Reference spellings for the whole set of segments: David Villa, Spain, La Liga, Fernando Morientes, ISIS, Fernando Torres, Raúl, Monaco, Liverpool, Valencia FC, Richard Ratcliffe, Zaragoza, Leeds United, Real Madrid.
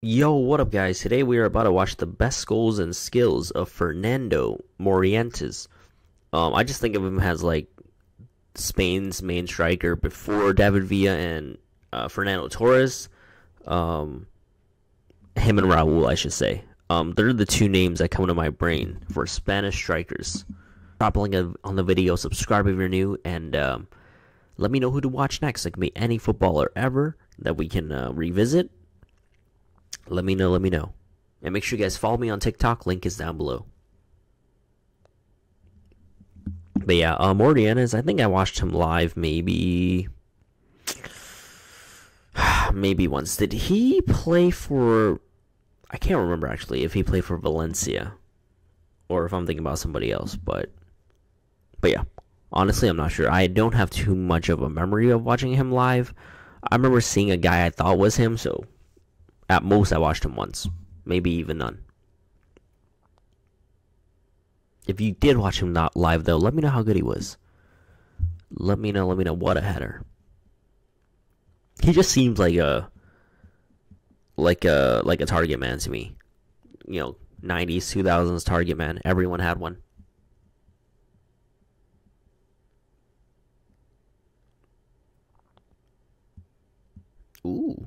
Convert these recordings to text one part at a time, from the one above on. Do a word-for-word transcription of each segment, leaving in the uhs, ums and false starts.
Yo, what up guys? Today we are about to watch the best goals and skills of Fernando Morientes. Um, I just think of him as like Spain's main striker before David Villa and uh, Fernando Torres. Um, him and Raúl, I should say. Um, they're the two names that come to my brain for Spanish strikers. Drop a link on the video, subscribe if you're new, and um, let me know who to watch next. It can be any footballer ever that we can uh, revisit. Let me know, let me know. And make sure you guys follow me on TikTok. Link is down below. But yeah, uh, Morientes, I think I watched him live maybe... maybe once. Did he play for... I can't remember actually if he played for Valencia. Or if I'm thinking about somebody else, but... But yeah, honestly, I'm not sure. I don't have too much of a memory of watching him live. I remember seeing a guy I thought was him, so... At most, I watched him once. Maybe even none. If you did watch him not live, though, let me know how good he was. Let me know, let me know. What a header. He just seems like a... Like a, like a target man to me. You know, nineties, two thousands target man. Everyone had one. Ooh.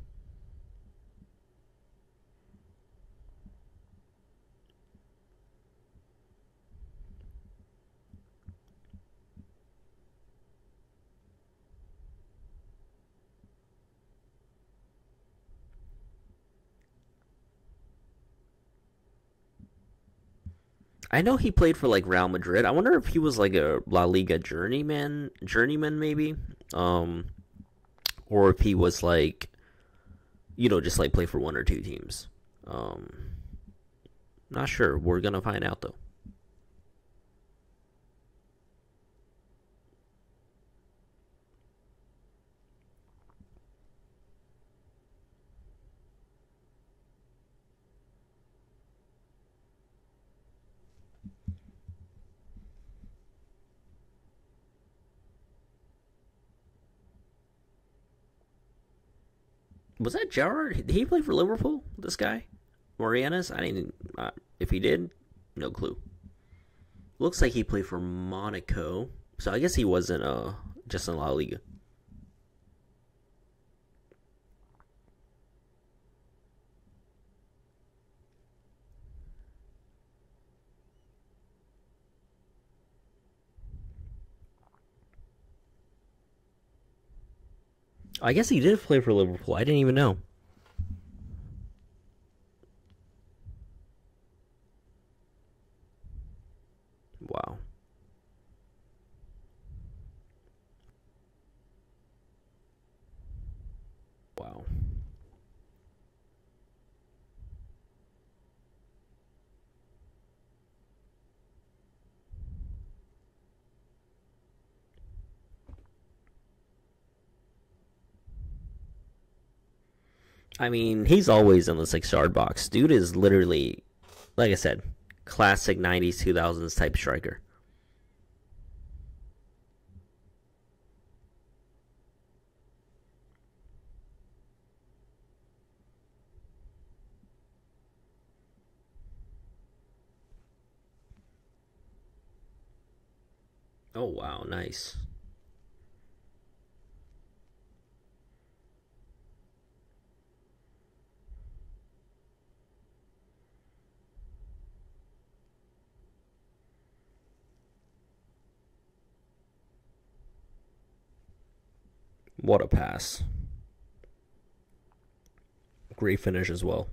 I know he played for, like, Real Madrid. I wonder if he was, like, a La Liga journeyman, journeyman maybe? Um, or if he was, like, you know, just, like, play for one or two teams. Um, not sure. We're going to find out, though. Was that Gerard? Did he play for Liverpool, this guy? Morientes? I didn't... Uh, if he did, no clue. Looks like he played for Monaco. So I guess he wasn't uh, just in La Liga. I guess he did play for Liverpool. I didn't even know. Wow. Wow. I mean, he's always in the six-yard box. Dude is literally, like I said, classic nineties, two thousands type striker. Oh, wow, nice. What a pass. Great finish as well.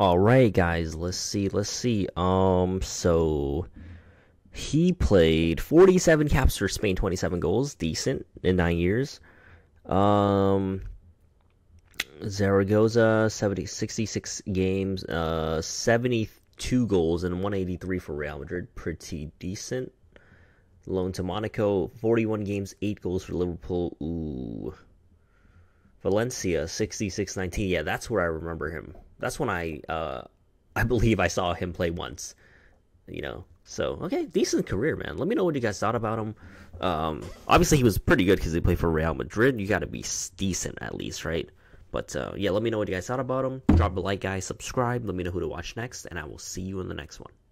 All right, guys, let's see, let's see. Um, so he played forty-seven caps for Spain, twenty-seven goals, decent in nine years. Um, Zaragoza, seventy, sixty-six games, uh, seventy-two goals and one eighty-three for Real Madrid. Pretty decent. Loan to Monaco, forty-one games, eight goals for Liverpool. Ooh. Valencia, sixty-six, nineteen. Yeah, that's where I remember him. That's when I, uh, I believe I saw him play once. You know, so, okay, decent career, man. Let me know what you guys thought about him. Um, obviously, he was pretty good because he played for Real Madrid. You got to be decent at least, right? But, uh, yeah, let me know what you guys thought about him. Drop a like, guys. Subscribe. Let me know who to watch next, and I will see you in the next one.